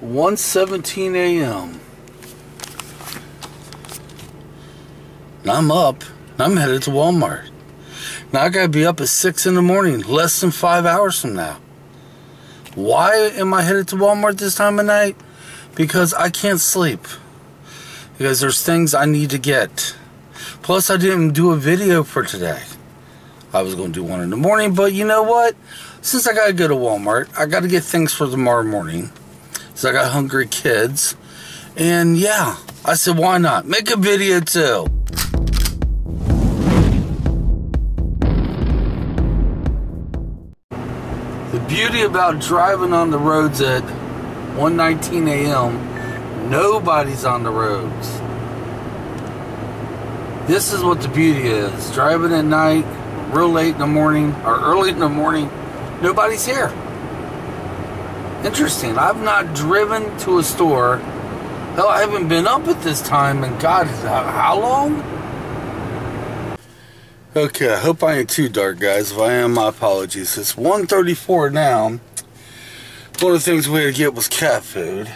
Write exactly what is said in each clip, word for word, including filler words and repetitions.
one seventeen a m And I'm up. And I'm headed to Walmart. Now I gotta be up at six in the morning, less than five hours from now. Why am I headed to Walmart this time of night? Because I can't sleep. Because there's things I need to get. Plus, I didn't do a video for today. I was gonna do one in the morning, but you know what? Since I gotta go to Walmart, I gotta get things for tomorrow morning. Since I got hungry kids. And yeah, I said, why not? Make a video too. The beauty about driving on the roads at one nineteen a m, nobody's on the roads. This is what the beauty is. Driving at night, real late in the morning, or early in the morning, nobody's here. Interesting. I've not driven to a store. Hell, I haven't been up at this time in God, how long? Okay, I hope I ain't too dark, guys. If I am, my apologies. It's one thirty-four now. One of the things we had to get was cat food.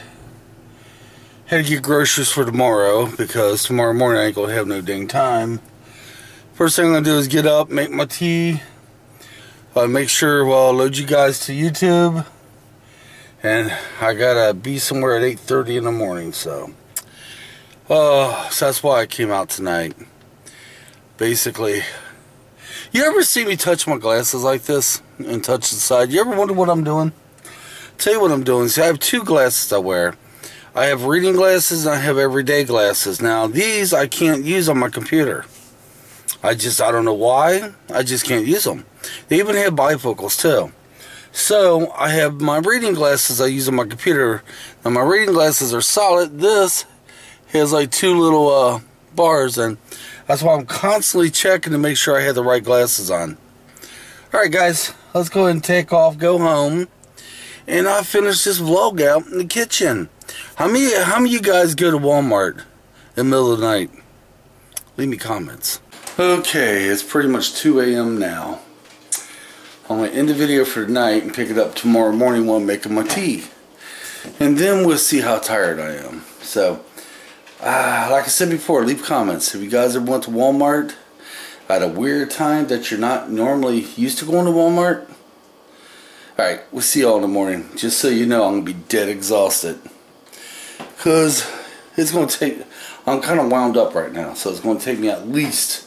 Had to get groceries for tomorrow, because tomorrow morning I ain't gonna have no dang time. First thing I'm gonna do is get up, make my tea. Uh, make sure, well, I'll load you guys to YouTube. And I gotta be somewhere at eight thirty in the morning, so. Uh, so that's why I came out tonight. Basically, you ever see me touch my glasses like this and touch the side? You ever wonder what I'm doing? Tell you what I'm doing. See, I have two glasses I wear. I have reading glasses and I have everyday glasses. Now, these I can't use on my computer. I just, I don't know why. I just can't use them. They even have bifocals, too. So, I have my reading glasses I use on my computer. Now, my reading glasses are solid. This has like two little uh, bars, and that's why I'm constantly checking to make sure I have the right glasses on. Alright, guys, let's go ahead and take off, go home, and I'll finish this vlog out in the kitchen. How many, how many of you guys go to Walmart in the middle of the night? Leave me comments. Okay, it's pretty much two a m now. I'm going to end the video for tonight and pick it up tomorrow morning while I'm making my tea. And then we'll see how tired I am. So, uh, like I said before, leave comments. If you guys ever went to Walmart at a weird time that you're not normally used to going to Walmart. Alright, we'll see y'all in the morning. Just so you know, I'm going to be dead exhausted. Because it's going to take... I'm kind of wound up right now. So it's going to take me at least,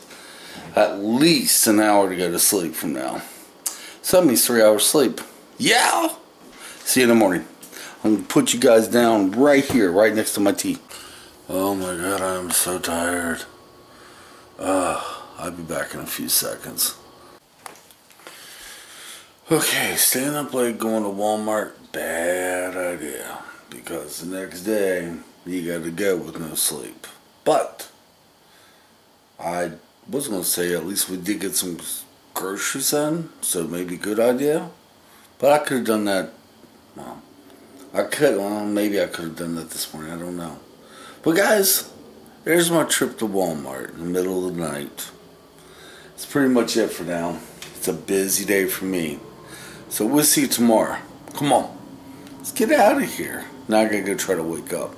at least an hour to go to sleep from now. So that means three hours sleep. Yeah! See you in the morning. I'm going to put you guys down right here, right next to my tea. Oh my god, I am so tired. Uh, I'll be back in a few seconds. Okay, staying up late going to Walmart, bad idea. Because the next day, you got to go with no sleep. But, I was going to say at least we did get some... groceries in, so maybe a good idea, but I could have done that. Well, I could, well, maybe I could have done that this morning, I don't know. But guys, there's my trip to Walmart in the middle of the night. It's pretty much it for now. It's a busy day for me, so we'll see you tomorrow. Come on, let's get out of here. Now I gotta go try to wake up.